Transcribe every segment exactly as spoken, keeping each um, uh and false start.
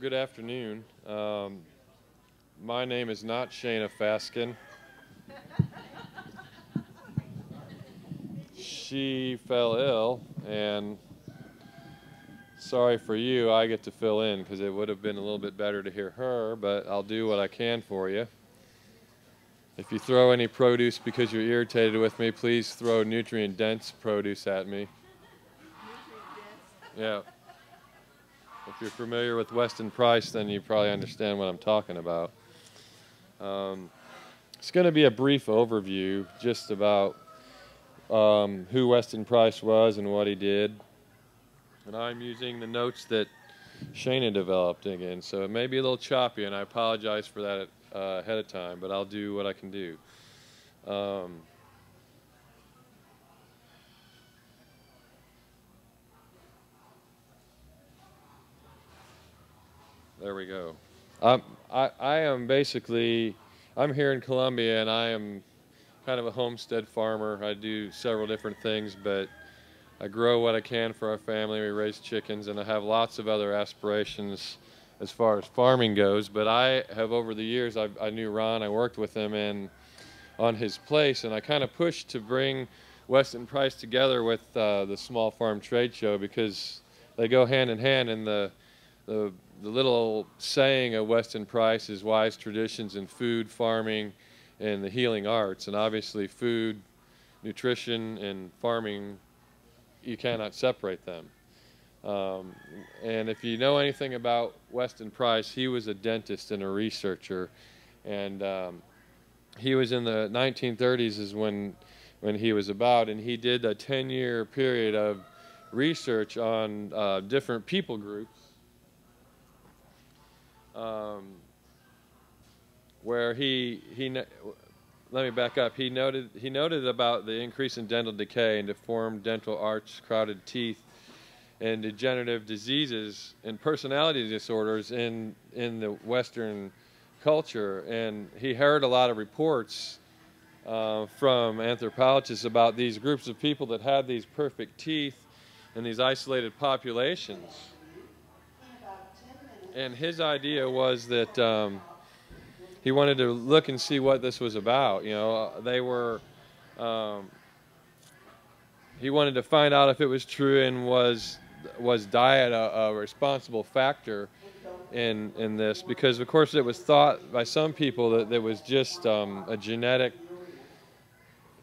Good afternoon. Um, my name is not Shayna Fasken. She fell ill, and sorry for you, I get to fill in because it would have been a little bit better to hear her, but I'll do what I can for you. If you throw any produce because you're irritated with me, please throw nutrient-dense produce at me. Yeah. If you're familiar with Weston Price, then you probably understand what I'm talking about. Um, it's going to be a brief overview just about um, who Weston Price was and what he did. And I'm using the notes that Shayna developed again, so it may be a little choppy, and I apologize for that uh, ahead of time, but I'll do what I can do. Um, There we go. Um, I, I am basically, I'm here in Columbia, and I am kind of a homestead farmer. I do several different things, but I grow what I can for our family. We raise chickens, and I have lots of other aspirations as far as farming goes. But I have, over the years, I, I knew Ron, I worked with him and on his place, and I kind of pushed to bring Weston Price together with uh, the Small Farm Trade Show, because they go hand in hand, and the The, the little saying of Weston Price is wise traditions in food, farming, and the healing arts. And obviously food, nutrition, and farming, you cannot separate them. Um, and if you know anything about Weston Price, he was a dentist and a researcher. And um, he was in the nineteen thirties is when, when he was about, and he did a ten-year period of research on uh, different people groups. Um, where he, he, let me back up, he noted, he noted about the increase in dental decay and deformed dental arch, crowded teeth, and degenerative diseases and personality disorders in, in the Western culture. And he heard a lot of reports uh, from anthropologists about these groups of people that had these perfect teeth and these isolated populations. And his idea was that um, he wanted to look and see what this was about. You know, they were, um, he wanted to find out if it was true, and was, was diet a, a responsible factor in, in this? Because, of course, it was thought by some people that there was just um, a genetic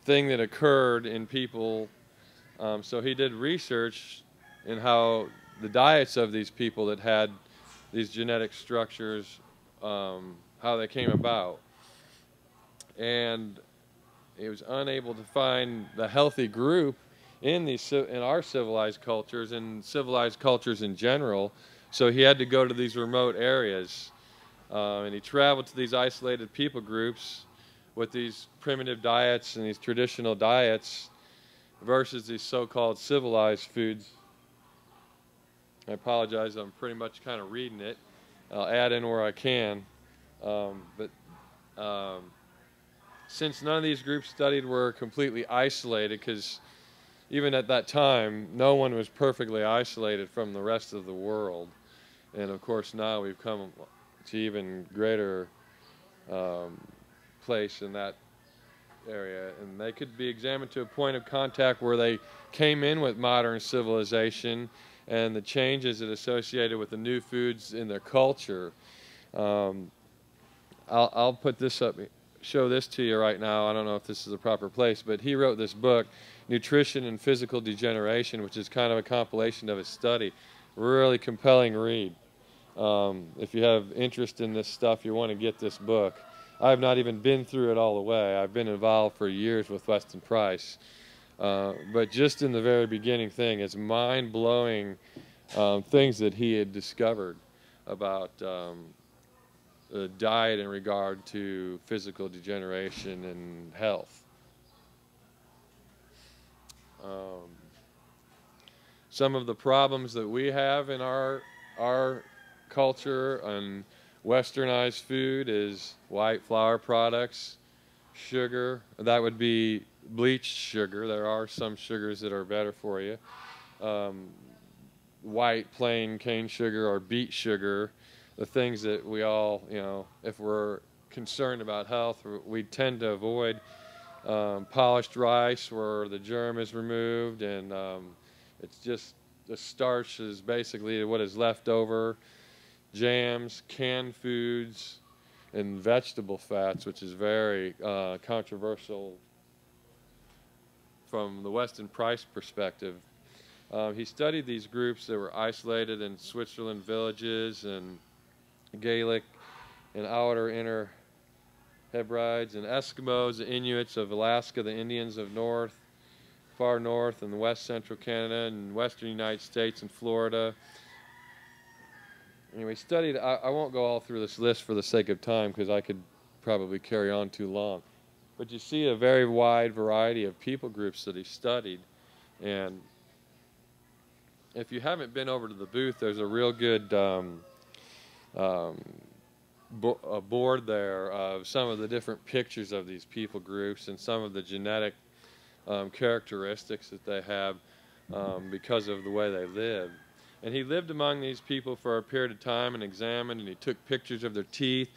thing that occurred in people. Um, so he did research in how the diets of these people that had these genetic structures, um, how they came about. And he was unable to find the healthy group in, these, in our civilized cultures and civilized cultures in general. So he had to go to these remote areas. Uh, and he traveled to these isolated people groups with these primitive diets and these traditional diets versus these so-called civilized foods. I apologize, I'm pretty much kind of reading it. I'll add in where I can. Um, but um, since none of these groups studied were completely isolated, because even at that time, no one was perfectly isolated from the rest of the world. And of course, now we've come to even greater um, place in that area. And they could be examined to a point of contact where they came in with modern civilization and the changes that associated with the new foods in their culture. Um, I'll, I'll put this up, show this to you right now. I don't know if this is the proper place, but he wrote this book, Nutrition and Physical Degeneration, which is kind of a compilation of his study. Really compelling read. Um, if you have interest in this stuff, you want to get this book. I've not even been through it all the way. I've been involved for years with Weston Price. Uh, but just in the very beginning thing, it's mind-blowing um, things that he had discovered about um, the diet in regard to physical degeneration and health. Um, some of the problems that we have in our our culture and westernized food is white flour products, sugar. That would be bleached sugar. There are some sugars that are better for you. Um, white plain cane sugar or beet sugar, the things that we all, you know, if we're concerned about health, we tend to avoid. Um, polished rice where the germ is removed, and um, it's just the starch is basically what is left over. Jams, canned foods, and vegetable fats, which is very uh, controversial from the Weston Price perspective. Uh, he studied these groups that were isolated in Switzerland villages and Gaelic and outer inner Hebrides, and Eskimos, the Inuits of Alaska, the Indians of north, far north, and the west central Canada, and western United States, and Florida. Anyway, studied, I, I won't go all through this list for the sake of time, because I could probably carry on too long. But you see a very wide variety of people groups that he studied. And if you haven't been over to the booth, there's a real good um, um, a board there of some of the different pictures of these people groups and some of the genetic um, characteristics that they have um, because of the way they live. And he lived among these people for a period of time and examined, and he took pictures of their teeth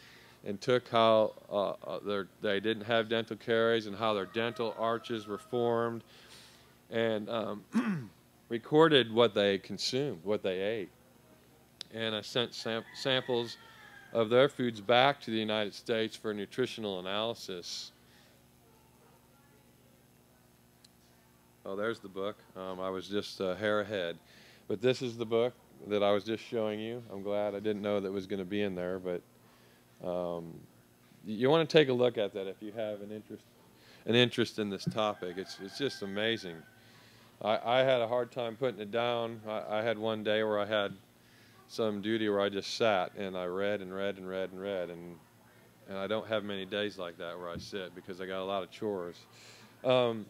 and took how uh, their, they didn't have dental caries and how their dental arches were formed, and um, recorded what they consumed, what they ate. And I sent sam samples of their foods back to the United States for nutritional analysis. Oh, there's the book. Um, I was just a hair ahead. But this is the book that I was just showing you. I'm glad I didn't know that was going to be in there, but um, you want to take a look at that if you have an interest, an interest in this topic. It's, it's just amazing. I, I had a hard time putting it down. I, I had one day where I had some duty where I just sat and I read and read and read and read, and and I don't have many days like that where I sit because I got a lot of chores. Um,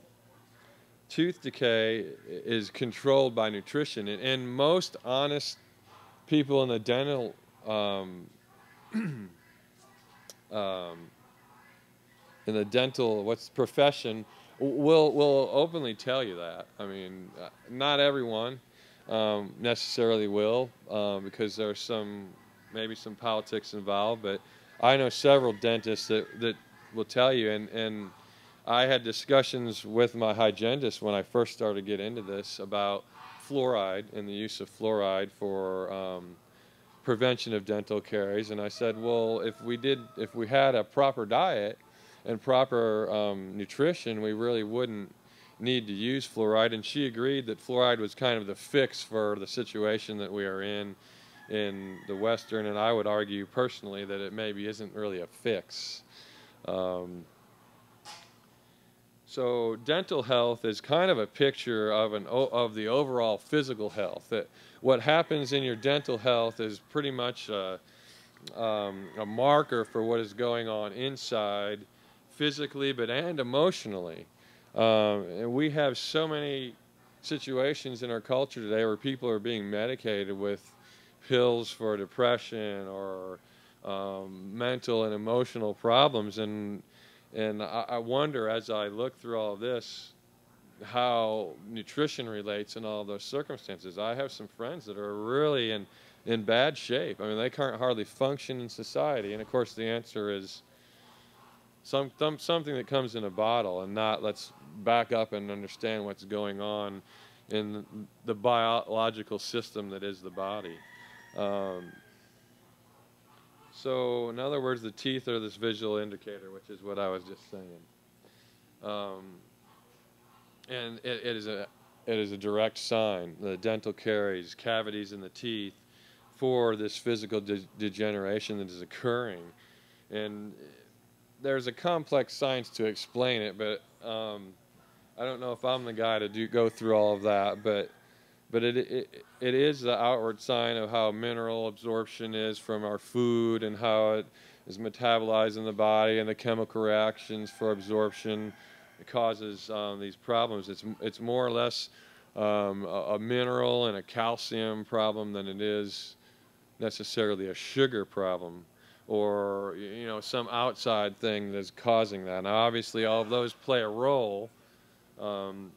tooth decay is controlled by nutrition, and, and most honest people in the dental um, um, in the dental what's profession will will openly tell you that. I mean, not everyone. Um, necessarily will, um, because there's some, maybe some politics involved, but I know several dentists that, that will tell you, and, and I had discussions with my hygienist when I first started to get into this about fluoride and the use of fluoride for um, prevention of dental caries, and I said, well, if we did, if we had a proper diet and proper um, nutrition, we really wouldn't need to use fluoride. And she agreed that fluoride was kind of the fix for the situation that we are in in the Western, and I would argue personally that it maybe isn't really a fix. Um, so dental health is kind of a picture of an of the overall physical health. That what happens in your dental health is pretty much a, um, a marker for what is going on inside physically but and emotionally. Um, and we have so many situations in our culture today where people are being medicated with pills for depression or um, mental and emotional problems, and and I, I wonder, as I look through all of this, how nutrition relates in all those circumstances. I have some friends that are really in in bad shape. I mean, they can't hardly function in society, and of course the answer is Some, some, something that comes in a bottle, and not let's back up and understand what's going on in the biological system that is the body. Um, so, in other words, the teeth are this visual indicator, which is what I was just saying. Um, and it, it, is a, it is a direct sign, the dental caries, cavities in the teeth, for this physical de degeneration that is occurring. And there's a complex science to explain it, but um, I don't know if I'm the guy to do go through all of that, but but it, it it is the outward sign of how mineral absorption is from our food and how it is metabolized in the body, and the chemical reactions for absorption that causes um, these problems. It's, it's more or less um, a, a mineral and a calcium problem than it is necessarily a sugar problem or, you know, some outside thing that's causing that. Now, obviously, all of those play a role, um,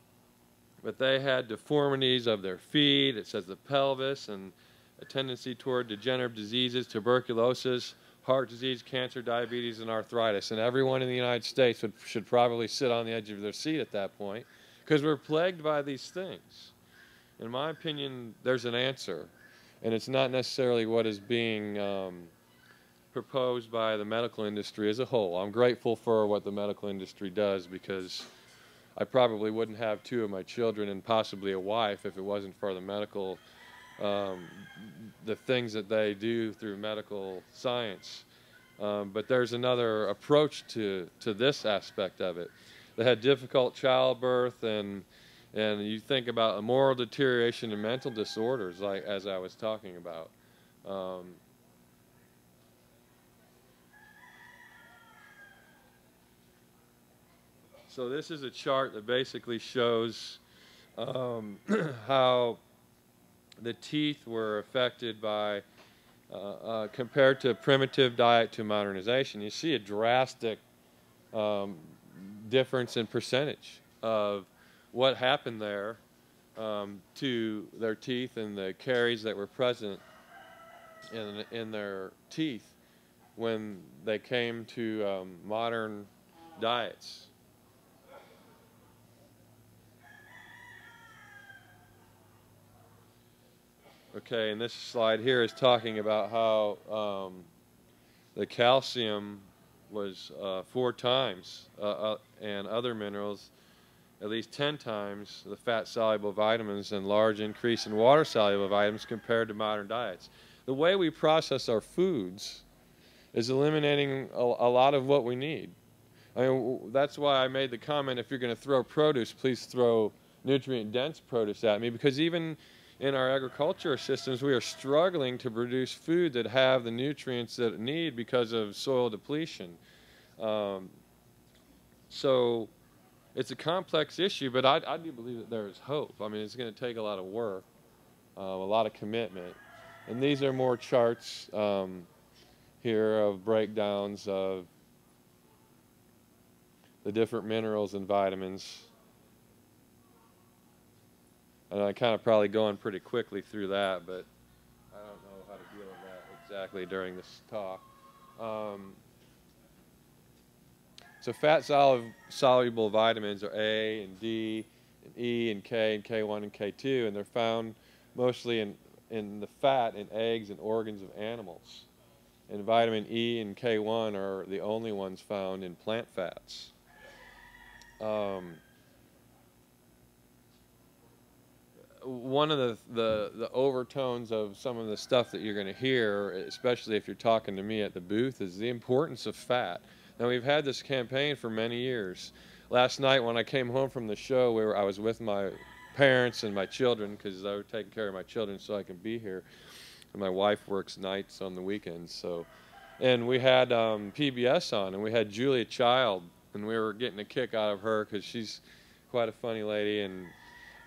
but they had deformities of their feet, it says the pelvis, and a tendency toward degenerative diseases, tuberculosis, heart disease, cancer, diabetes, and arthritis. And everyone in the United States would, should probably sit on the edge of their seat at that point, because we're plagued by these things. In my opinion, there's an answer, and it's not necessarily what is being um, proposed by the medical industry as a whole. I'm grateful for what the medical industry does, because I probably wouldn't have two of my children and possibly a wife if it wasn't for the medical Um, the things that they do through medical science. Um, but there's another approach to, to this aspect of it. They had difficult childbirth, and, and you think about moral deterioration and mental disorders, like as I was talking about. Um, so this is a chart that basically shows um, how the teeth were affected by, uh, uh, compared to primitive diet to modernization. You see a drastic um, difference in percentage of what happened there um, to their teeth and the caries that were present in, in their teeth when they came to um, modern diets. Okay, and this slide here is talking about how um, the calcium was uh, four times, uh, uh, and other minerals at least ten times the fat-soluble vitamins, and large increase in water-soluble vitamins compared to modern diets. The way we process our foods is eliminating a, a lot of what we need. I mean, that's why I made the comment, if you're going to throw produce, please throw nutrient-dense produce at me, because even in our agriculture systems, we are struggling to produce food that have the nutrients that it need because of soil depletion. Um, so it's a complex issue, but I, I do believe that there is hope. I mean, it's going to take a lot of work, uh, a lot of commitment. And these are more charts um, here of breakdowns of the different minerals and vitamins. And I'm kind of probably going pretty quickly through that, but I don't know how to deal with that exactly during this talk. Um, so fat solu soluble vitamins are A and D and E and K and K one and K two, and they're found mostly in, in the fat in eggs and organs of animals. And vitamin E and K one are the only ones found in plant fats. Um, One of the, the, the overtones of some of the stuff that you're going to hear, especially if you're talking to me at the booth, is the importance of fat. Now, we've had this campaign for many years. Last night when I came home from the show, we were, I was with my parents and my children, because they were taking care of my children so I could be here. And my wife works nights on the weekends. So. And we had um, P B S on, and we had Julia Child, and we were getting a kick out of her because she's quite a funny lady. and.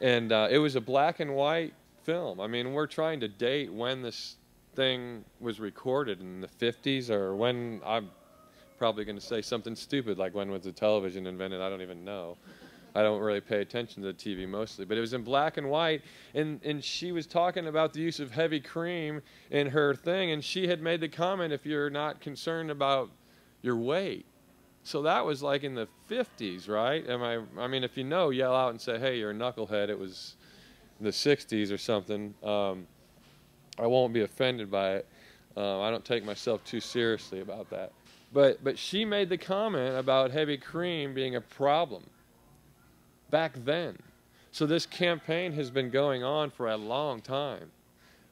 And uh, it was a black and white film. I mean, we're trying to date when this thing was recorded, in the fifties, or when, I'm probably going to say something stupid, like when was the television invented? I don't even know. I don't really pay attention to the T V mostly. But it was in black and white, and, and she was talking about the use of heavy cream in her thing, and she had made the comment, if you're not concerned about your weight. So that was like in the fifties, right? Am I, I mean, if you know, yell out and say, hey, you're a knucklehead. It was the sixties or something. Um, I won't be offended by it. Uh, I don't take myself too seriously about that. But, but she made the comment about heavy cream being a problem back then. So this campaign has been going on for a long time,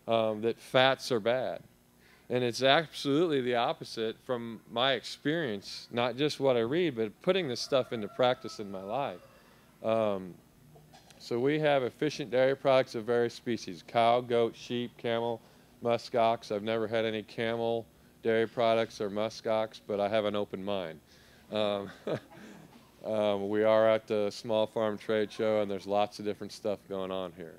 um, that fats are bad. And it's absolutely the opposite from my experience, not just what I read, but putting this stuff into practice in my life. Um, so we have efficient dairy products of various species: cow, goat, sheep, camel, musk ox. I've never had any camel dairy products or musk ox, but I have an open mind. Um, Um, we are at the Small Farm Trade Show, and there's lots of different stuff going on here.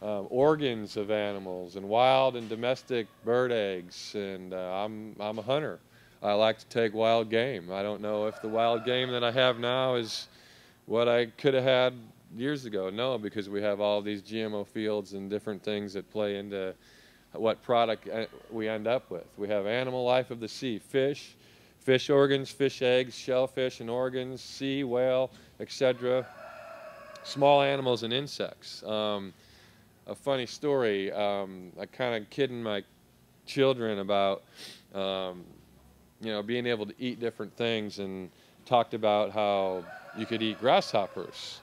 Um, organs of animals and wild and domestic bird eggs, and uh, I'm, I'm a hunter. I like to take wild game. I don't know if the wild game that I have now is what I could have had years ago. No, because we have all these G M O fields and different things that play into what product we end up with. We have animal life of the sea, fish, fish organs, fish eggs, shellfish and organs, sea, whale, et cetera. Small animals and insects. Um, a funny story, um, I kind of kidding my children about, um, you know, being able to eat different things, and talked about how you could eat grasshoppers.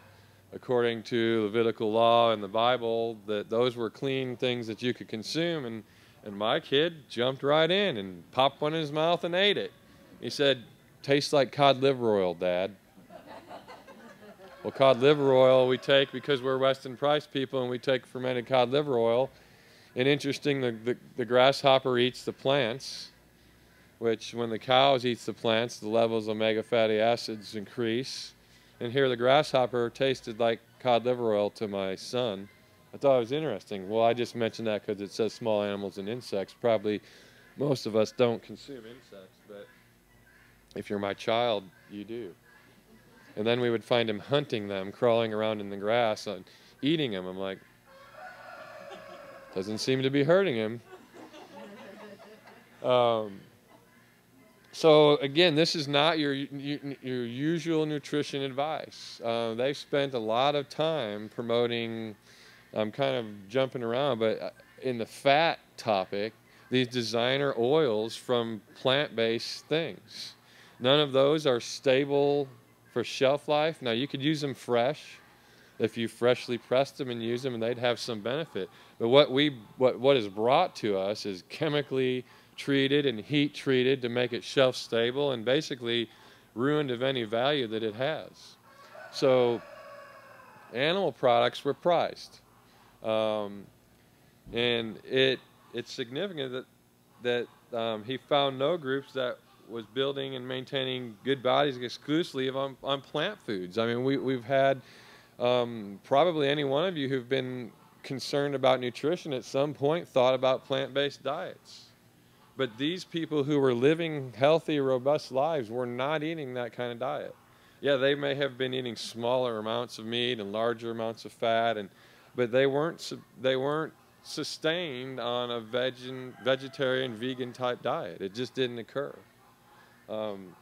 According to Levitical law and the Bible, that those were clean things that you could consume. And, and my kid jumped right in and popped one in his mouth and ate it. He said, tastes like cod liver oil, Dad. Well, cod liver oil we take because we're Weston Price people, and we take fermented cod liver oil. And interesting, the, the, the grasshopper eats the plants, which when the cows eats the plants, the levels of omega fatty acids increase. And here the grasshopper tasted like cod liver oil to my son. I thought it was interesting. Well, I just mentioned that because it says small animals and insects. Probably most of us don't consume insects, but if you're my child, you do. And then we would find him hunting them, crawling around in the grass and eating them. I'm like, doesn't seem to be hurting him. Um, So again, this is not your, your, your usual nutrition advice. Uh, they've spent a lot of time promoting, I'm kind of jumping around, but in the fat topic, these designer oils from plant-based things. None of those are stable for shelf life. Now, you could use them fresh if you freshly pressed them and use them, and they'd have some benefit. But what, we, what, what is brought to us is chemically treated and heat treated to make it shelf stable, and basically ruined of any value that it has. So animal products were priced, um, and it it's significant that that um, he found no groups that was building and maintaining good bodies exclusively on, on plant foods. I mean, we, we've had um, probably any one of you who've been concerned about nutrition at some point thought about plant-based diets. But these people who were living healthy, robust lives were not eating that kind of diet. Yeah, they may have been eating smaller amounts of meat and larger amounts of fat, and, but they weren't, they weren't sustained on a veg, vegetarian, vegan type diet. It just didn't occur. Um,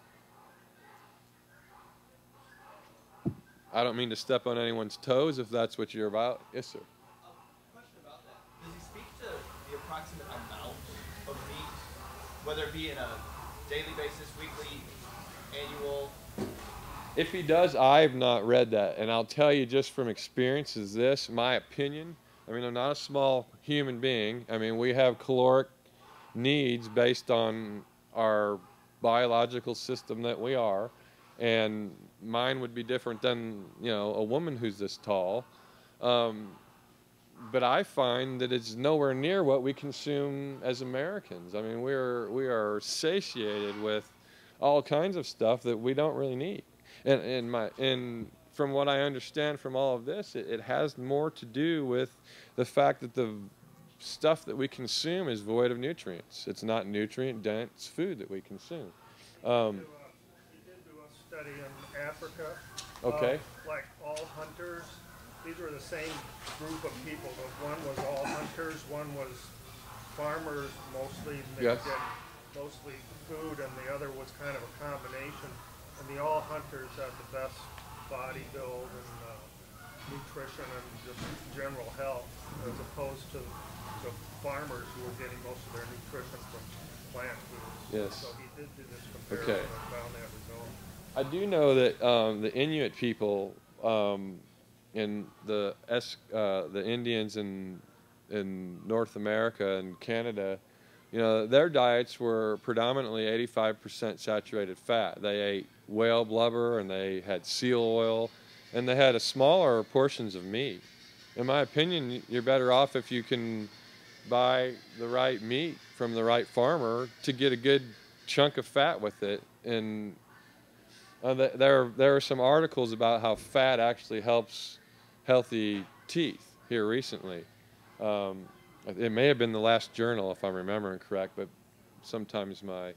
I don't mean to step on anyone's toes if that's what you're about. Yes, sir. Uh, question about that. Does he speak to the approximate amount of meat, whether it be in a daily basis, weekly, annual? If he does, I've not read that. And I'll tell you just from experience is this, my opinion, I mean, I'm not a small human being. I mean, we have caloric needs based on our biological system that we are. And mine would be different than, you know, a woman who's this tall. Um, But I find that it's nowhere near what we consume as Americans. I mean, we're, we are satiated with all kinds of stuff that we don't really need. And, and, my, and from what I understand from all of this, it, it has more to do with the fact that the stuff that we consume is void of nutrients. It's not nutrient-dense food that we consume. Um, he did do a study in Africa. Okay. Like all hunters. These were the same group of people, but one was all hunters, one was farmers mostly, and they yes. did mostly food, and the other was kind of a combination. And the all hunters had the best body build and uh, nutrition and just general health, as opposed to the farmers who were getting most of their nutrition from plant foods. Yes. So he did do this comparison okay. and found that result. I do know that um, the Inuit people, um, and the uh, the Indians in in North America and Canada, you know, their diets were predominantly eighty-five percent saturated fat. They ate whale blubber, and they had seal oil, and they had a smaller portions of meat. In my opinion, you're better off if you can buy the right meat from the right farmer to get a good chunk of fat with it, and Uh, there, there are some articles about how fat actually helps healthy teeth here recently. Um, it may have been the last journal, if I'm remembering correct, but sometimes my,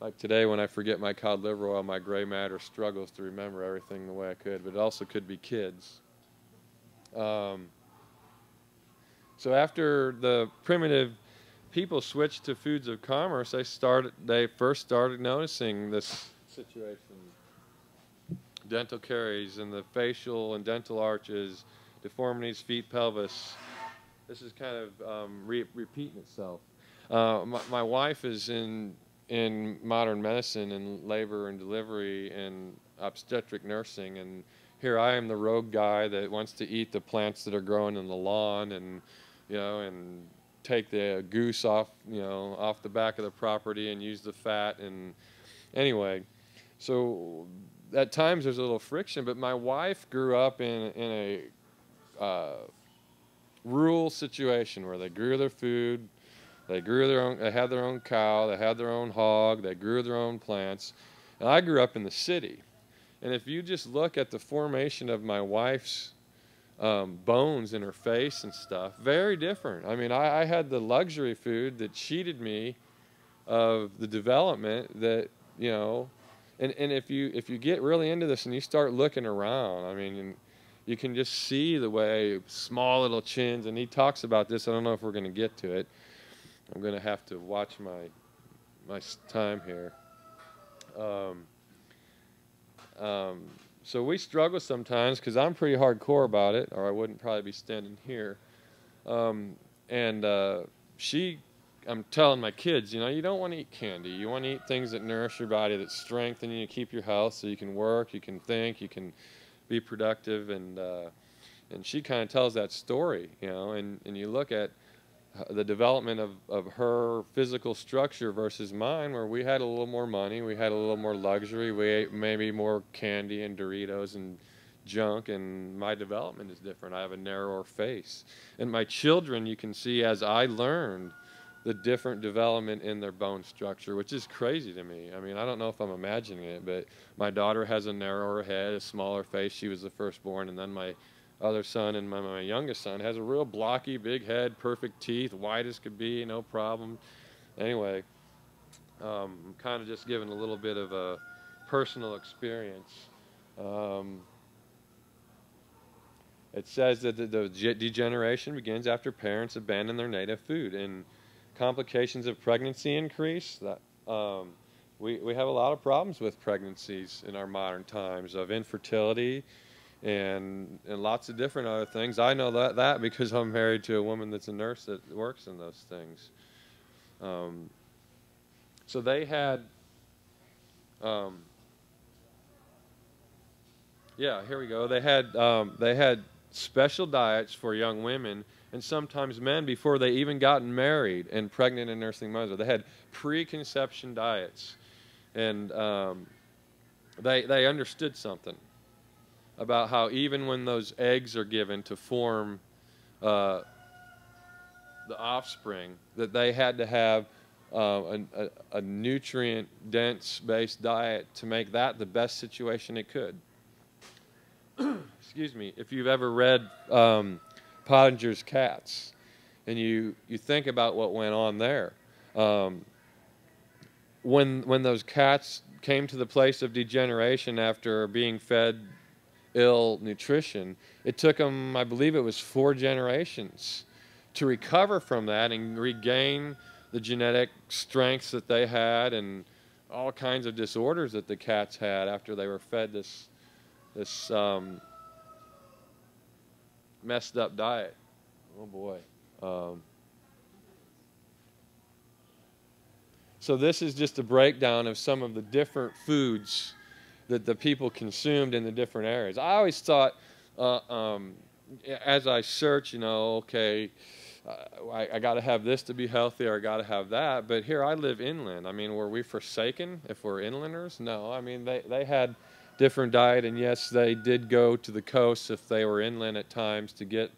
like today when I forget my cod liver oil, my gray matter struggles to remember everything the way I could, but it also could be kids. Um, so after the primitive people switched to foods of commerce, they, started, they first started noticing this situation. Dental caries in the facial and dental arches, deformities, feet, pelvis. This is kind of um, re repeating itself. Uh, my, my wife is in, in modern medicine and labor and delivery and obstetric nursing, and here I am the rogue guy that wants to eat the plants that are growing in the lawn and, you know, and take the goose off, you know, off the back of the property and use the fat. And anyway, so at times there's a little friction, but my wife grew up in, in a uh, rural situation where they grew their food, they grew their own, they had their own cow, they had their own hog, they grew their own plants. And I grew up in the city. And if you just look at the formation of my wife's um, bones in her face and stuff, very different. I mean, I, I had the luxury food that cheated me of the development that, you know, and, and if you if you get really into this and you start looking around, I mean, you can just see the way small little chins, and he talks about this. I don't know if we're going to get to it. I'm going to have to watch my my time here. Um, um, so we struggle sometimes because I'm pretty hardcore about it, or I wouldn't probably be standing here. Um, and uh, she... I'm telling my kids, you know, you don't want to eat candy. You want to eat things that nourish your body, that strengthen you, keep your health, so you can work, you can think, you can be productive. And uh, and she kind of tells that story, you know. And, and you look at the development of, of her physical structure versus mine, where we had a little more money, we had a little more luxury, we ate maybe more candy and Doritos and junk, and my development is different. I have a narrower face. And my children, you can see as I learned, the different development in their bone structure, which is crazy to me. I mean, I don't know if I'm imagining it, but my daughter has a narrower head, a smaller face. She was the firstborn, and then my other son and my, my youngest son has a real blocky, big head, perfect teeth, wide as could be, no problem. Anyway, um, I'm kind of just giving a little bit of a personal experience. Um, it says that the, the degeneration begins after parents abandon their native food, and complications of pregnancy increase. That, um, we, we have a lot of problems with pregnancies in our modern times, of infertility and, and lots of different other things. I know that, that because I'm married to a woman that's a nurse that works in those things. Um, so they had, um, yeah, here we go. They had, um, they had special diets for young women and sometimes men before they even gotten married and pregnant and nursing mothers. They had preconception diets, and um, they, they understood something about how even when those eggs are given to form uh, the offspring, that they had to have uh, a, a nutrient-dense based diet to make that the best situation it could. Excuse me, if you've ever read um, Pottinger's Cats, and you, you think about what went on there. Um, when, when those cats came to the place of degeneration after being fed ill nutrition, it took them, I believe it was four generations, to recover from that and regain the genetic strengths that they had and all kinds of disorders that the cats had after they were fed this, this um, messed up diet. Oh boy. Um, so this is just a breakdown of some of the different foods that the people consumed in the different areas. I always thought, uh, um, as I search, you know, okay, uh, I, I got to have this to be healthy, or I got to have that. But here I live inland. I mean, were we forsaken if we're inlanders? No. I mean, they, they had different diet, and yes, they did go to the coast if they were inland at times to get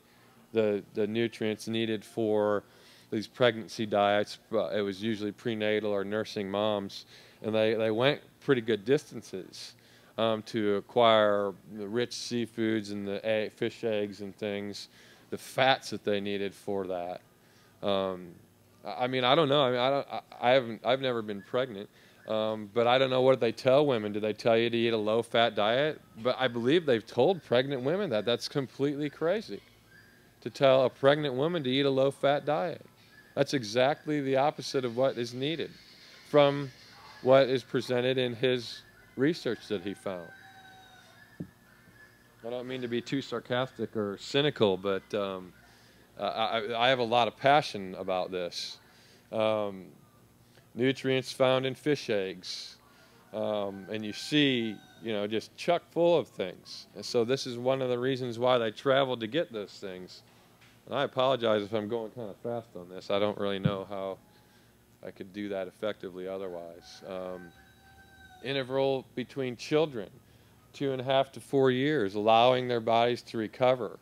the, the nutrients needed for these pregnancy diets. It was usually prenatal or nursing moms, and they, they went pretty good distances. um, to acquire the rich seafoods and the egg, fish eggs and things, the fats that they needed for that. Um, I mean, I don't know. I mean, I, don't, I haven't. I've never been pregnant, um, but I don't know what they tell women. Do they tell you to eat a low-fat diet? But I believe they've told pregnant women that. That's completely crazy, to tell a pregnant woman to eat a low-fat diet. That's exactly the opposite of what is needed, from what is presented in his research that he found. I don't mean to be too sarcastic or cynical, but um, uh, I, I have a lot of passion about this. Um, nutrients found in fish eggs, um, and you see, you know, just chuck full of things. And so this is one of the reasons why they traveled to get those things. And I apologize if I'm going kind of fast on this. I don't really know how I could do that effectively otherwise. Um, interval between children, two and a half to four years, allowing their bodies to recover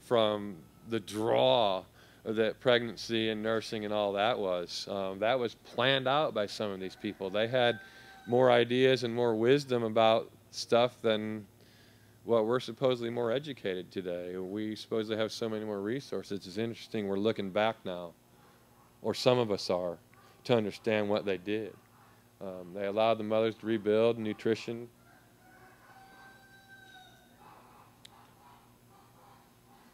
from the draw that pregnancy and nursing and all that was. Um, that was planned out by some of these people. They had more ideas and more wisdom about stuff than what we're supposedly more educated today. We supposedly have so many more resources. It's interesting we're looking back now, or some of us are, to understand what they did. Um, they allowed the mothers to rebuild nutrition.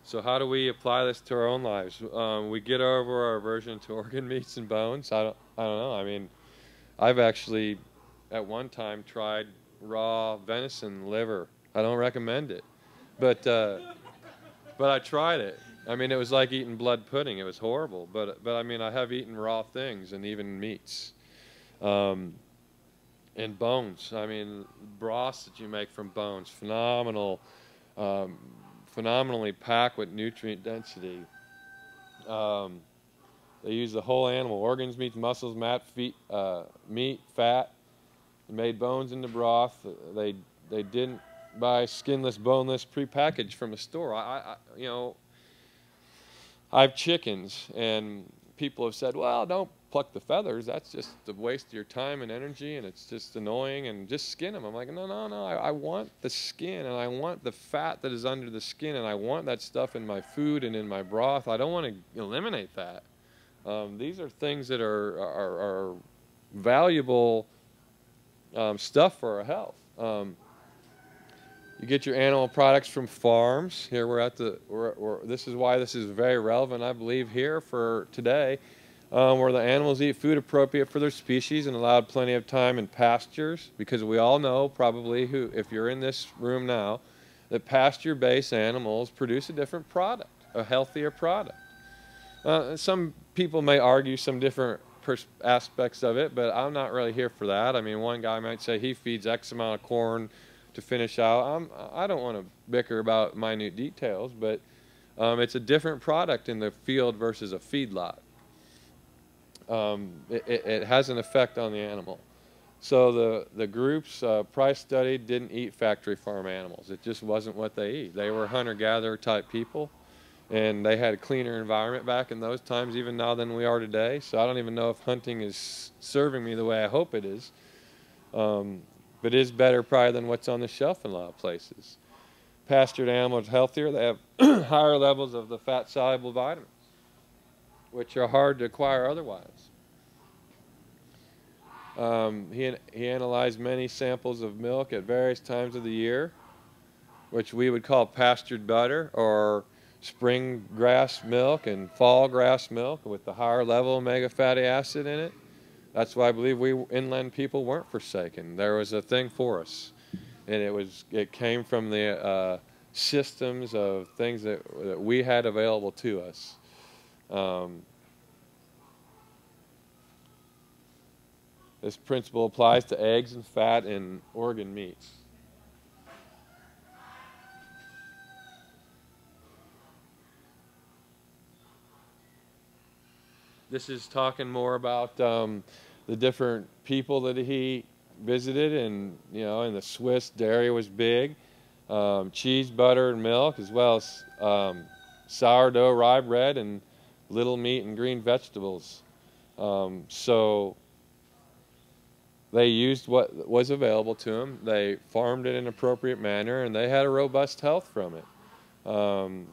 So how do we apply this to our own lives? Um, we get over our aversion to organ meats and bones. I don't, I don't know. I mean, I've actually at one time tried raw venison liver. I don't recommend it, but uh, but I tried it. I mean, it was like eating blood pudding. It was horrible, but but I mean, I have eaten raw things and even meats, um, and bones. I mean, broths that you make from bones, phenomenal, um, phenomenally packed with nutrient density. Um, they use the whole animal: organs, meats, muscles, mat, feet, uh, meat, fat. They made bones into broth. They they didn't buy skinless, boneless, prepackaged from a store. I, I, you know, I have chickens, and people have said, "Well, don't pluck the feathers. That's just a waste of your time and energy, and it's just annoying. And just skin them." I'm like, "No, no, no. I, I want the skin, and I want the fat that is under the skin, and I want that stuff in my food and in my broth. I don't want to eliminate that. Um, these are things that are are, are valuable um, stuff for our health." Um, You get your animal products from farms. Here we're at the, we're, we're, this is why this is very relevant, I believe, here for today, um, where the animals eat food appropriate for their species and allowed plenty of time in pastures, because we all know probably, who, if you're in this room now, that pasture-based animals produce a different product, a healthier product. Uh, some people may argue some different aspects of it, but I'm not really here for that. I mean, one guy might say he feeds X amount of corn to finish out. I'm, I don't want to bicker about minute details, but um, it's a different product in the field versus a feedlot. Um, it, it, it has an effect on the animal. So the, the groups uh, Price studied didn't eat factory farm animals. It just wasn't what they eat. They were hunter-gatherer type people, and they had a cleaner environment back in those times, even now, than we are today. So I don't even know if hunting is serving me the way I hope it is. Um, But it is better probably than what's on the shelf in a lot of places. Pastured animals are healthier. They have higher levels of the fat-soluble vitamins, which are hard to acquire otherwise. Um, he, he analyzed many samples of milk at various times of the year, which we would call pastured butter, or spring grass milk and fall grass milk with the higher level of omega-fatty acid in it. That's why I believe we inland people weren't forsaken. There was a thing for us, and it was it came from the uh, systems of things that, that we had available to us. Um, this principle applies to eggs and fat and organ meats. This is talking more about um, the different people that he visited, and you know, and the Swiss dairy was big. Um, cheese, butter, and milk, as well as um, sourdough, rye bread, and little meat and green vegetables. Um, so They used what was available to them. They farmed it in an appropriate manner, and they had a robust health from it. Um,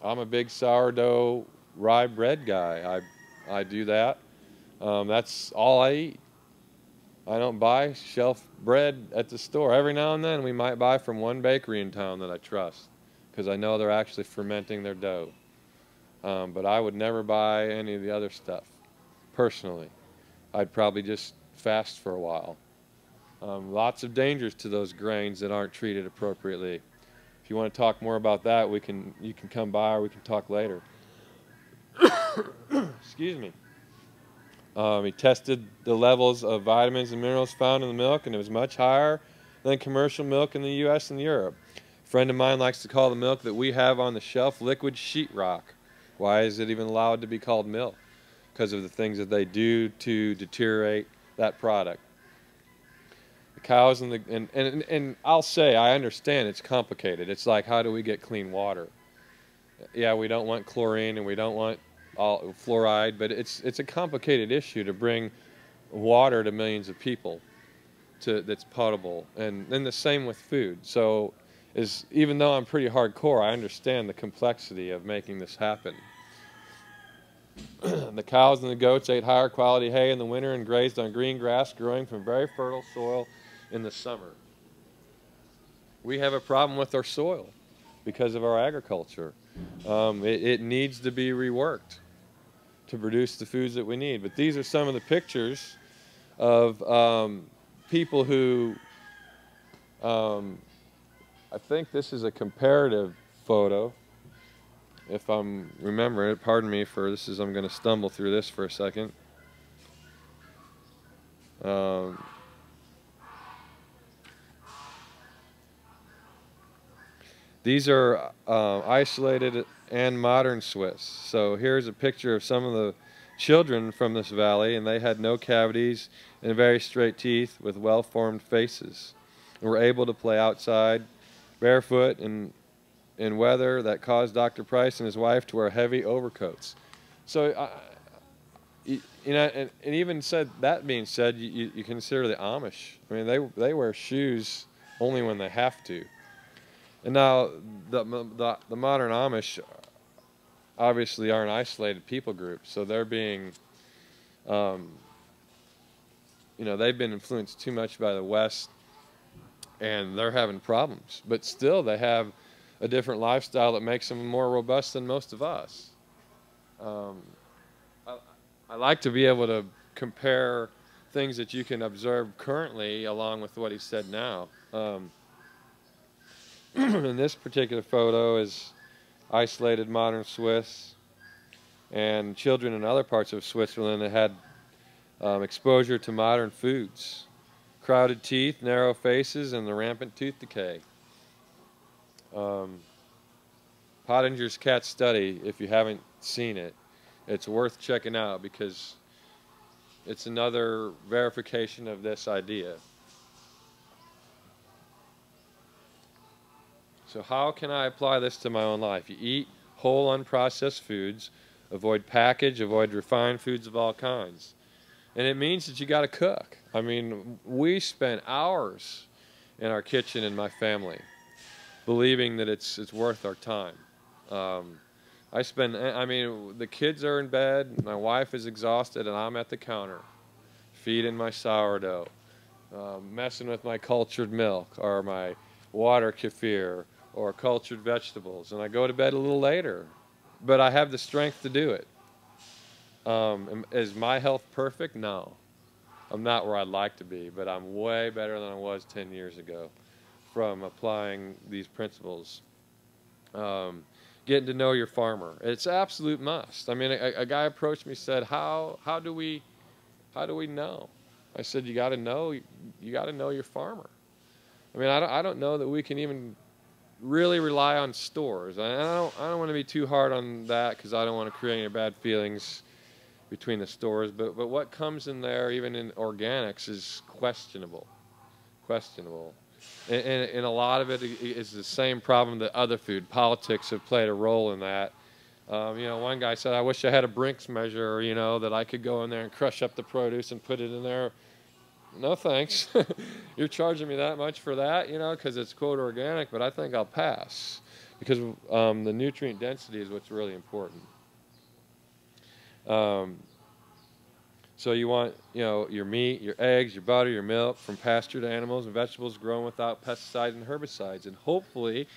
I'm a big sourdough rye bread guy. I, I do that. Um, that's all I eat. I don't buy shelf bread at the store. Every now and then we might buy from one bakery in town that I trust, because I know they're actually fermenting their dough. Um, but I would never buy any of the other stuff, personally. I'd probably just fast for a while. Um, lots of dangers to those grains that aren't treated appropriately. If you want to talk more about that, we can, you can come by, or we can talk later. Excuse me. Um, he tested the levels of vitamins and minerals found in the milk, and it was much higher than commercial milk in the U S and Europe. A friend of mine likes to call the milk that we have on the shelf liquid sheetrock. Why is it even allowed to be called milk? Because of the things that they do to deteriorate that product. The cows and the and, and, and I'll say, I understand it's complicated. It's like, how do we get clean water? Yeah, we don't want chlorine and we don't want all fluoride, but it's it's a complicated issue to bring water to millions of people to that's potable, and then the same with food. So is even though I'm pretty hardcore, I understand the complexity of making this happen. The cows and the goats ate higher quality hay in the winter and grazed on green grass growing from very fertile soil in the summer. We have a problem with our soil because of our agriculture. Um, it, it needs to be reworked to produce the foods that we need. But these are some of the pictures of um, people who, um, I think this is a comparative photo, if I'm remembering it. Pardon me for this, is I'm going to stumble through this for a second. Um, These are uh, isolated and modern Swiss. So here's a picture of some of the children from this valley, and they had no cavities and very straight teeth with well-formed faces, and were able to play outside barefoot in, in weather that caused Doctor Price and his wife to wear heavy overcoats. So, uh, you, you know, and, and even said, that being said, you, you consider the Amish. I mean, they, they wear shoes only when they have to. And now, the, the, the modern Amish obviously are an isolated people group, so they're being, um, you know, they've been influenced too much by the West, and they're having problems. But still, they have a different lifestyle that makes them more robust than most of us. Um, I, I like to be able to compare things that you can observe currently along with what he said now. Um, And this particular photo is isolated modern Swiss, and children in other parts of Switzerland that had um, exposure to modern foods. Crowded teeth, narrow faces, and the rampant tooth decay. Um, Pottinger's Cat study, if you haven't seen it, it's worth checking out because it's another verification of this idea. So how can I apply this to my own life? You eat whole, unprocessed foods, avoid package, avoid refined foods of all kinds. And it means that you got to cook. I mean, we spend hours in our kitchen in my family believing that it's, it's worth our time. Um, I spend, I mean, the kids are in bed, my wife is exhausted, and I'm at the counter feeding my sourdough, um, messing with my cultured milk or my water kefir, or cultured vegetables, and I go to bed a little later, but I have the strength to do it. Um, is my health perfect? No. I'm not where I'd like to be, but I'm way better than I was ten years ago from applying these principles. Um, getting to know your farmer. It's an absolute must. I mean, a, a guy approached me, said, how, how, do we, how do we know? I said, you gotta know, you gotta know your farmer. I mean, I don't, I don't know that we can even really rely on stores. I don't, I don't want to be too hard on that because I don't want to create any bad feelings between the stores. But, but what comes in there, even in organics, is questionable, questionable. And, and, and a lot of it is the same problem that other food. Politics have played a role in that. Um, you know, one guy said, I wish I had a Brinks measure, you know, that I could go in there and crush up the produce and put it in there. no thanks. You're charging me that much for that, you know, because it's quote organic, but I think I'll pass, because um, the nutrient density is what's really important. Um, so you want, you know, your meat, your eggs, your butter, your milk from pastured animals and vegetables grown without pesticides and herbicides. And hopefully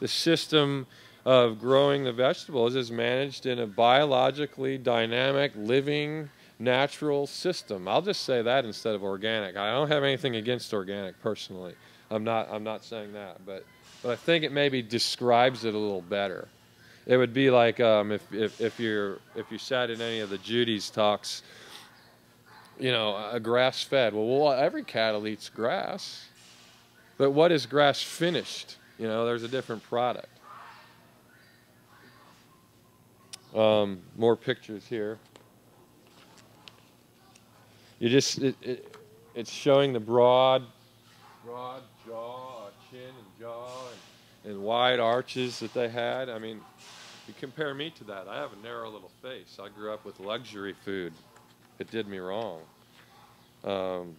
the system of growing the vegetables is managed in a biologically dynamic, living, natural system. I'll just say that instead of organic. I don't have anything against organic personally. I'm not, I'm not saying that, but, but I think it maybe describes it a little better. It would be like um, if, if, if, you're, if you sat in any of the Judy's talks, you know, a grass-fed. Well, well, every cattle eats grass, but what is grass-finished? You know, there's a different product. Um, more pictures here. You just, it, it, it's showing the broad, broad jaw, chin and jaw, and, and wide arches that they had. I mean, you compare me to that. I have a narrow little face. I grew up with luxury food. It did me wrong. Um,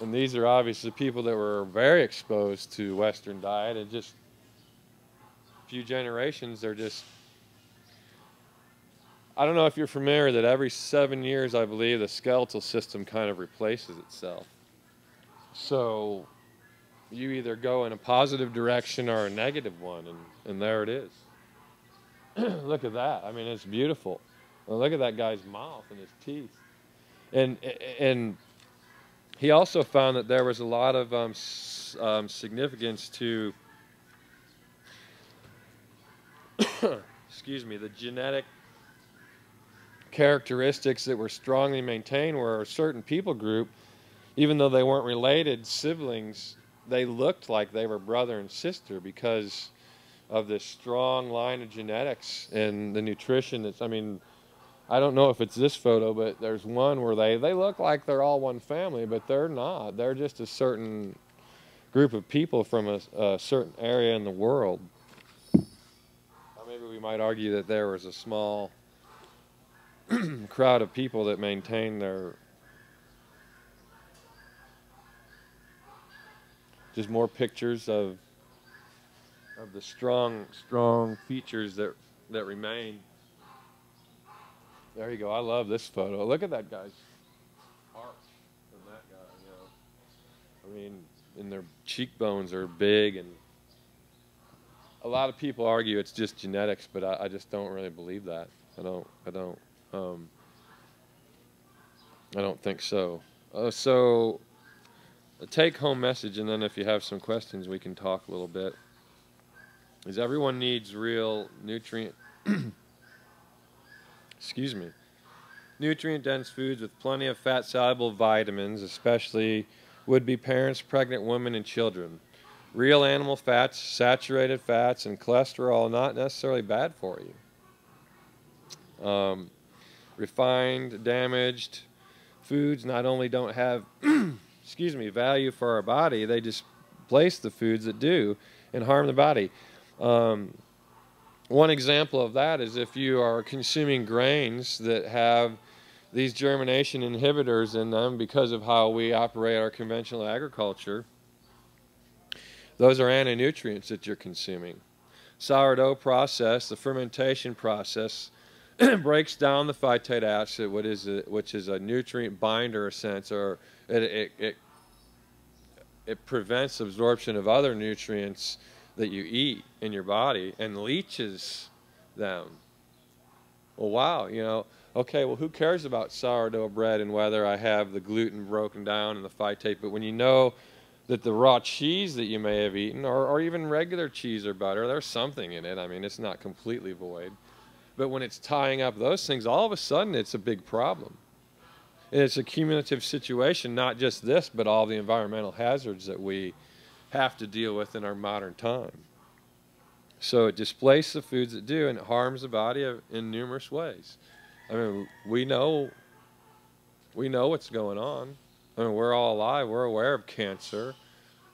and these are obviously people that were very exposed to Western diet, and just a few generations, they're just, I don't know if you're familiar that every seven years, I believe, the skeletal system kind of replaces itself. So you either go in a positive direction or a negative one, and, and there it is. Look at that. I mean, it's beautiful. Well, look at that guy's mouth and his teeth. And, and he also found that there was a lot of um, s um, significance to, excuse me, the genetic characteristics that were strongly maintained, where a certain people group, even though they weren't related siblings, they looked like they were brother and sister because of this strong line of genetics and the nutrition. That's, I mean, I don't know if it's this photo, but there's one where they, they look like they're all one family, but they're not. They're just a certain group of people from a, a certain area in the world. Or maybe we might argue that there was a small crowd of people that maintain their, just more pictures of of the strong strong features that that remain. There you go. I love this photo. Look at that guy's arch and that guy, you know. I mean, and their cheekbones are big, and a lot of people argue it's just genetics, but I, I just don't really believe that. I don't I don't Um, I don't think so. Uh, so, a take-home message, and then if you have some questions, we can talk a little bit, is everyone needs real nutrient, excuse me, nutrient-dense foods with plenty of fat-soluble vitamins, especially would-be parents, pregnant women, and children. Real animal fats, saturated fats, and cholesterol are not necessarily bad for you. Um... Refined, damaged foods not only don't have excuse me, value for our body, they displace the foods that do and harm the body. Um, one example of that is if you are consuming grains that have these germination inhibitors in them because of how we operate our conventional agriculture, those are anti-nutrients that you're consuming. Sourdough process, the fermentation process, breaks down the phytate acid, what is a, which is a nutrient binder, a sense, or it, it, it, it prevents absorption of other nutrients that you eat in your body and leaches them. Well, wow, you know, okay, well, who cares about sourdough bread and whether I have the gluten broken down and the phytate, but when you know that the raw cheese that you may have eaten, or, or even regular cheese or butter, there's something in it. I mean, it's not completely void. But when it's tying up those things, all of a sudden it's a big problem. And it's a cumulative situation, not just this, but all the environmental hazards that we have to deal with in our modern time. So it displaces the foods that do, and it harms the body in numerous ways. I mean, we know, we know what's going on. I mean, we're all alive. We're aware of cancer.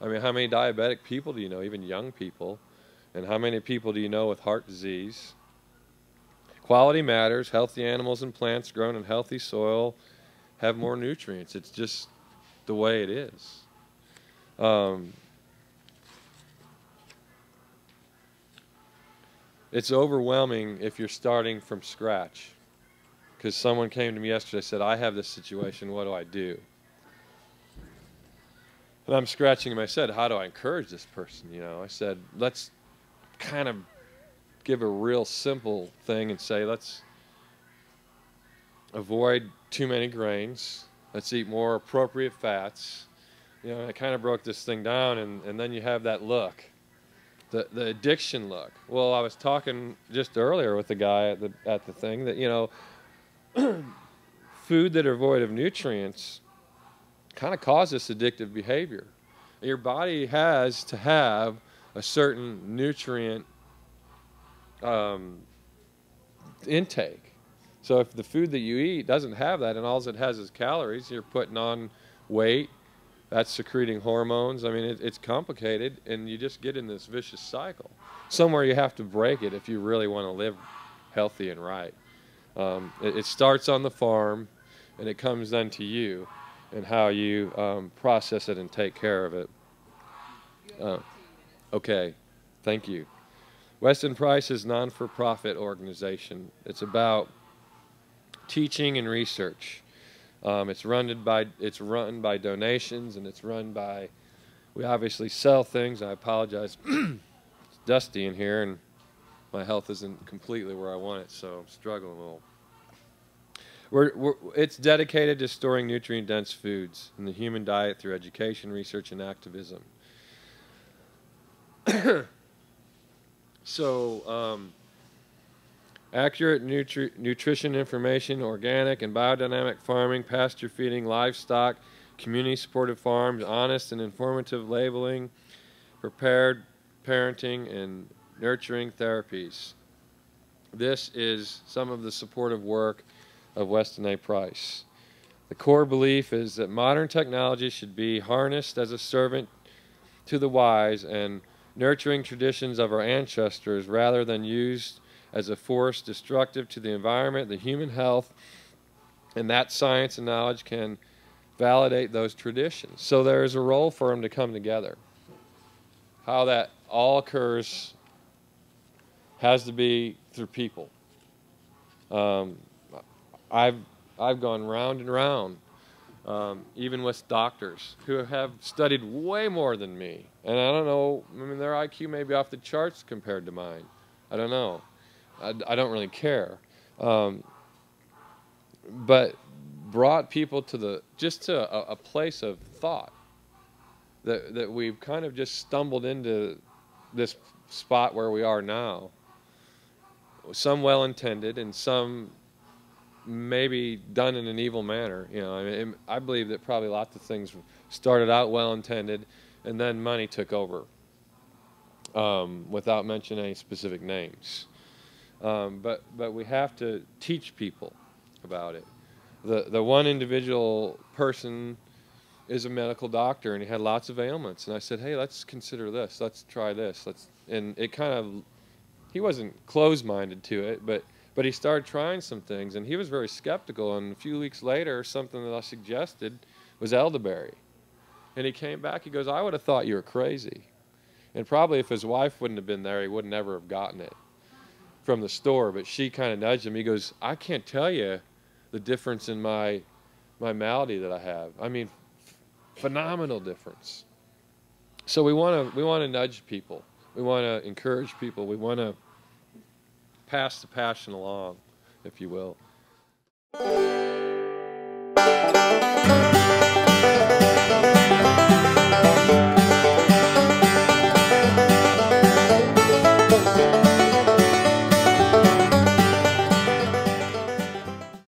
I mean, how many diabetic people do you know, even young people? And how many people do you know with heart disease? Quality matters. Healthy animals and plants grown in healthy soil have more nutrients. It's just the way it is. Um, it's overwhelming if you're starting from scratch. Because someone came to me yesterday and said, I have this situation, what do I do? And I'm scratching him. I said, how do I encourage this person? You know, I said, let's kind of give a real simple thing and say, let's avoid too many grains. Let's eat more appropriate fats. You know, I kind of broke this thing down, and, and then you have that look, the the addiction look. Well, I was talking just earlier with the guy at the at the thing that, you know, food that are void of nutrients kind of causes addictive behavior. Your body has to have a certain nutrient um, intake. So if the food that you eat doesn't have that, and all it has is calories, you're putting on weight. That's secreting hormones. I mean, it, it's complicated, and you just get in this vicious cycle. Somewhere you have to break it if you really want to live healthy and right. Um, it, it starts on the farm, and it comes then to you and how you um, process it and take care of it. Uh, okay, thank you. Weston Price is a non-for-profit organization. It's about teaching and research. Um, it's run by it's run by donations, and it's run by, we obviously sell things. I apologize, it's dusty in here, and my health isn't completely where I want it, so I'm struggling a little. We're, we're, it's dedicated to storing nutrient-dense foods in the human diet through education, research, and activism. So, um, accurate nutri nutrition information, organic and biodynamic farming, pasture feeding, livestock, community-supported farms, honest and informative labeling, prepared parenting, and nurturing therapies. This is some of the supportive work of Weston A. Price. The core belief is that modern technology should be harnessed as a servant to the wise and nurturing traditions of our ancestors rather than used as a force destructive to the environment, the human health, and that science and knowledge can validate those traditions. So there is a role for them to come together. How that all occurs has to be through people. Um, I've, I've gone round and round, um, even with doctors who have studied way more than me. And I don't know, I mean, their I Q may be off the charts compared to mine. I don't know. I, I don't really care. Um, but brought people to the, just to a, a place of thought that, that we've kind of just stumbled into this spot where we are now. Some well-intended and some maybe done in an evil manner. You know, I mean, it, I believe that probably lots of things started out well-intended, and then money took over, um, without mentioning any specific names. Um, but but we have to teach people about it. The the one individual person is a medical doctor, and he had lots of ailments. And I said, hey, let's consider this. Let's try this. Let's. And it kind of, he wasn't closed-minded to it, but. But he started trying some things, and he was very skeptical, and a few weeks later, something that I suggested was elderberry. And he came back, he goes, I would have thought you were crazy. And probably if his wife wouldn't have been there, he would never have gotten it from the store, but she kind of nudged him. He goes, I can't tell you the difference in my, my malady that I have. I mean, phenomenal difference. So we want to we want to nudge people. We want to encourage people. We want to pass the passion along, if you will.